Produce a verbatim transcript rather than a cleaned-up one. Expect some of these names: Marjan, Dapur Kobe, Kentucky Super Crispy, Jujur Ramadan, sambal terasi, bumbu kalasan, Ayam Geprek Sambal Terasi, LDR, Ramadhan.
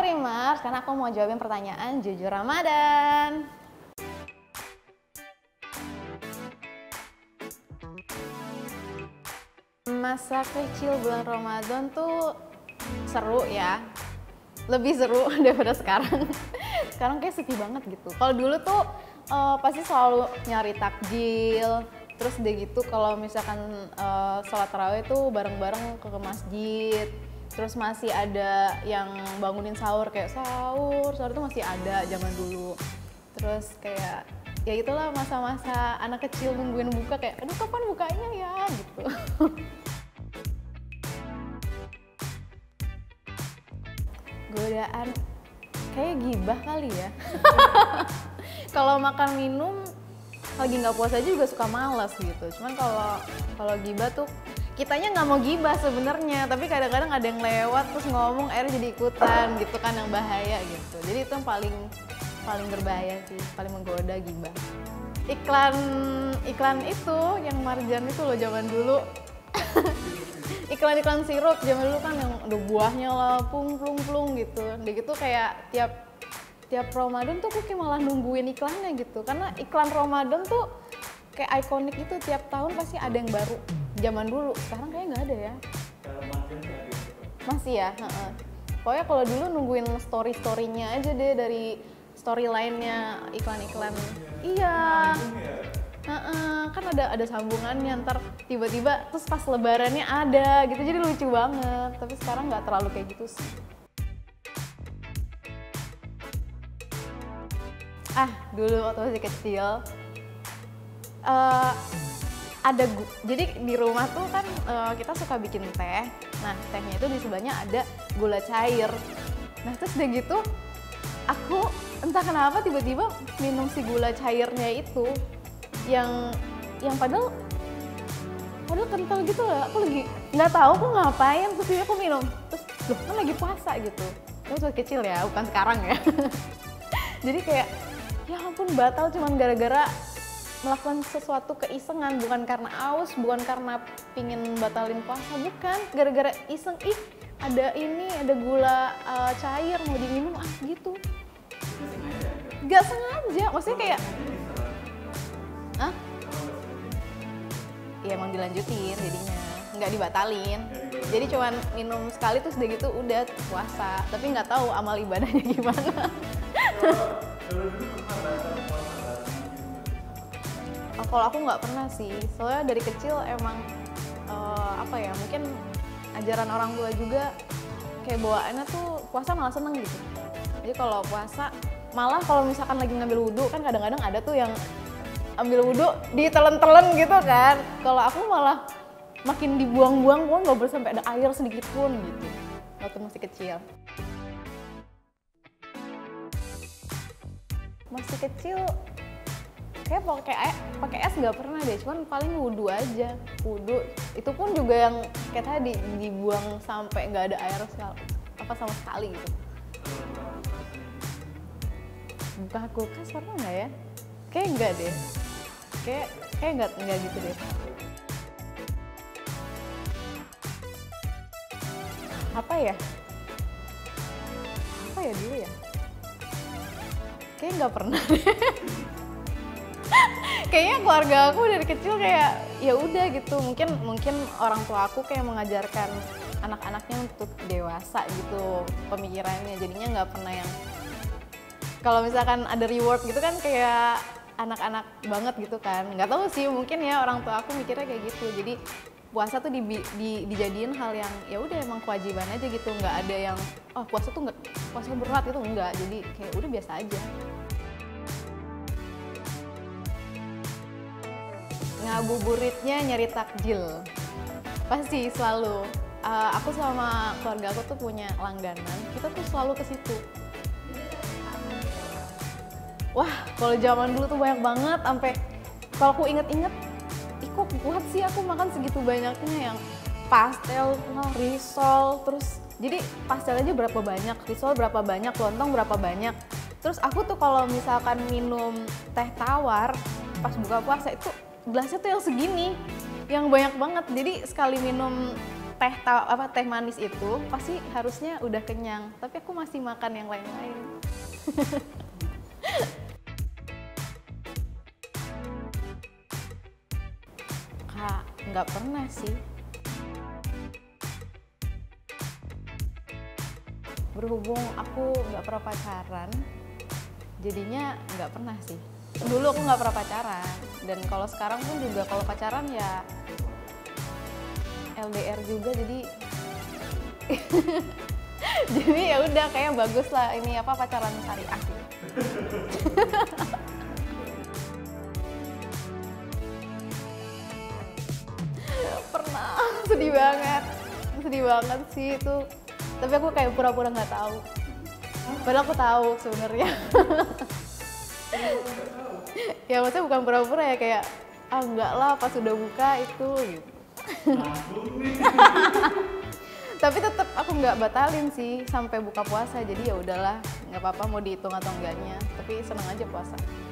aku Rima, karena aku mau jawabin pertanyaan Jujur Ramadan. Masa kecil bulan Ramadan tuh seru ya, lebih seru daripada sekarang. Sekarang kayak sepi banget gitu. Kalau dulu tuh uh, pasti selalu nyari takjil. Terus udah gitu kalau misalkan uh, sholat tarawih tuh bareng-bareng ke, ke masjid. Terus masih ada yang bangunin sahur, kayak sahur, sahur itu masih ada zaman dulu. Terus kayak ya itulah masa-masa anak kecil nungguin buka, kayak aduh kapan bukanya ya gitu. Godaan kayak gibah kali ya. Kalau makan minum lagi nggak puasa aja juga suka malas gitu. Cuman kalau kalau gibah tuh kitanya nggak mau gibah sebenarnya, tapi kadang-kadang ada yang lewat terus ngomong akhirnya jadi ikutan gitu kan, yang bahaya gitu. Jadi itu yang paling paling berbahaya sih, paling menggoda gibah. Iklan iklan itu yang marjan itu loh zaman dulu. Iklan-iklan sirup zaman dulu kan yang ada buahnya lah, plung-plung-plung gitu. Udah gitu kayak tiap tiap Ramadan tuh aku kayak malah nungguin iklannya gitu, karena iklan Ramadan tuh kayak ikonik itu, tiap tahun pasti ada yang baru. Zaman dulu, sekarang kayaknya nggak ada ya. Masih ya? He-he. Pokoknya kalau dulu nungguin story-storynya aja deh, dari story lainnya iklan-iklan. Iya. He-he. Kan ada ada sambungannya, ntar tiba-tiba terus pas lebarannya ada gitu, jadi lucu banget. Tapi sekarang nggak terlalu kayak gitu sih. Ah, dulu waktu masih kecil uh, ada gu jadi di rumah tuh kan uh, kita suka bikin teh. Nah, tehnya itu di sebelahnya ada gula cair. Nah, terus udah gitu aku entah kenapa tiba-tiba minum si gula cairnya itu yang yang padahal padahal kental gitu lah. Aku lagi nggak tahu aku ngapain, terus aku minum. Terus loh, kan lagi puasa gitu. Itu waktu kecil ya, bukan sekarang ya. Jadi kayak ya ampun, batal cuman gara-gara melakukan sesuatu keisengan, bukan karena aus, bukan karena pingin batalin puasa, bukan, gara-gara iseng, ih ada ini, ada gula uh, cair mau diminum ah gitu. Gak sengaja, maksudnya kayak, ah? Ya emang dilanjutin jadinya, nggak dibatalin. Jadi cuman minum sekali terus udah gitu udah puasa, tapi nggak tahu amal ibadahnya gimana. Oh, kalau aku nggak pernah sih, soalnya dari kecil emang uh, apa ya, mungkin ajaran orang tua juga kayak bawaannya tuh puasa malah seneng gitu. Jadi kalau puasa malah kalau misalkan lagi ngambil wudhu kan kadang-kadang ada tuh yang ambil wudhu ditelen-telen gitu kan. Kalau aku malah makin dibuang-buang, pun nggak boleh sampai ada air sedikit pun gitu waktu masih kecil. Masih kecil, kayak pakai pakai es nggak pernah deh, cuman paling wudhu aja. Wudhu itu pun juga yang kayak tadi dibuang sampai nggak ada air apa sama sekali gitu. Buka kulkas pernah nggak ya? Kayak nggak deh, kayak kayak nggak nggak gitu deh. Apa ya? Apa ya dulu ya? Kayaknya nggak pernah deh. Kayaknya keluarga aku dari kecil kayak ya udah gitu. Mungkin mungkin orang tua aku kayak mengajarkan anak-anaknya untuk dewasa gitu pemikirannya. Jadinya nggak pernah yang kalau misalkan ada reward gitu kan kayak anak-anak banget gitu kan. Nggak tahu sih, mungkin ya orang tua aku mikirnya kayak gitu. Jadi puasa tuh di, di, dijadiin hal yang ya udah emang kewajiban aja gitu. Nggak ada yang oh puasa tuh nggak puasa berat gitu, enggak. Jadi kayak udah biasa aja. Ngabuburitnya nyari takjil pasti selalu. Uh, aku sama keluarga aku tuh punya langganan, kita tuh selalu ke situ. Wah, kalau zaman dulu tuh banyak banget, sampai kalau aku inget-inget, ih kok buat sih aku makan segitu banyaknya, yang pastel, risol, terus jadi pastel aja berapa banyak, risol berapa banyak, lontong berapa banyak. Terus aku tuh kalau misalkan minum teh tawar pas buka puasa itu gelasnya tuh yang segini, yang banyak banget. Jadi sekali minum teh apa teh manis itu pasti harusnya udah kenyang, tapi aku masih makan yang lain-lain. Kak, nggak pernah sih. Berhubung aku nggak pernah pacaran, jadinya nggak pernah sih. Dulu aku nggak pernah pacaran, dan kalau sekarang pun juga kalau pacaran ya L D R juga, jadi jadi ya udah kayak bagus lah ini apa pacaran syariah. Pernah, sedih banget, sedih banget sih itu. Tapi aku kayak pura-pura nggak tahu. Padahal aku tahu sebenarnya. Ya maksudnya bukan pura-pura ya, kayak ah enggak lah pas udah buka itu gitu. Tapi tetap aku nggak batalin sih sampai buka puasa, jadi ya udahlah nggak apa-apa mau dihitung atau enggaknya, tapi seneng aja puasa.